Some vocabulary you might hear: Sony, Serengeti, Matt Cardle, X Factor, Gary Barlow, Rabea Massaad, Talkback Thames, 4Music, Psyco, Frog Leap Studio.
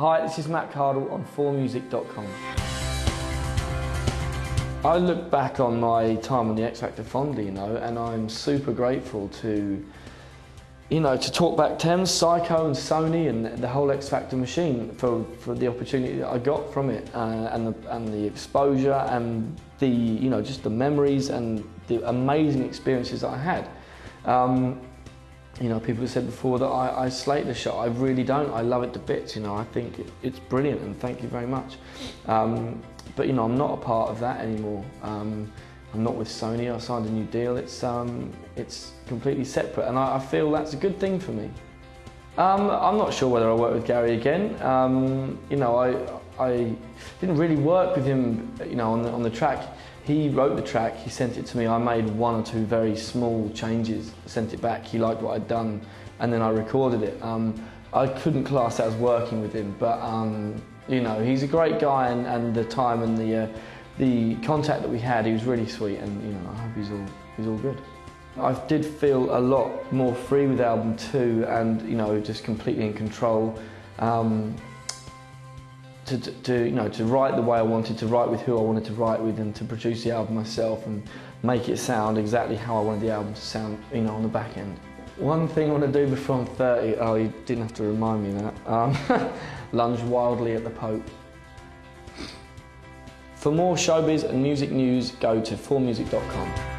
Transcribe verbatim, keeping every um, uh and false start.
Hi, this is Matt Cardle on four music dot com. I look back on my time on the X Factor fondly, you know, and I'm super grateful to, you know, to Talkback Thames, Psyco and Sony and the whole X Factor machine for, for the opportunity that I got from it, uh, and, the, and the exposure and the, you know, just the memories and the amazing experiences that I had. Um, You know, people have said before that I, I slate the show. I really don't. I love it to bits, you know. I think it, it's brilliant, and thank you very much. Um, but, you know, I'm not a part of that anymore. Um, I'm not with Sony. I signed a new deal. It's, um, it's completely separate, and I, I feel that's a good thing for me. Um, I'm not sure whether I work with Gary again. Um, you know, I, I didn't really work with him, you know, on the, on the track. He wrote the track, he sent it to me, I made one or two very small changes, sent it back, he liked what I'd done, and then I recorded it. Um, I couldn't class that as working with him, but um, you know, he's a great guy, and, and the time and the, uh, the contact that we had, he was really sweet, and you know, I hope he's all, he's all good. I did feel a lot more free with album two, and you know, just completely in control. Um, To, to, you know, to write the way I wanted, to write with who I wanted to write with, and to produce the album myself and make it sound exactly how I wanted the album to sound, you know, on the back end. One thing I want to do before I'm thirty, oh, you didn't have to remind me of that, um, lunge wildly at the Pope. For more showbiz and music news, go to four music dot com.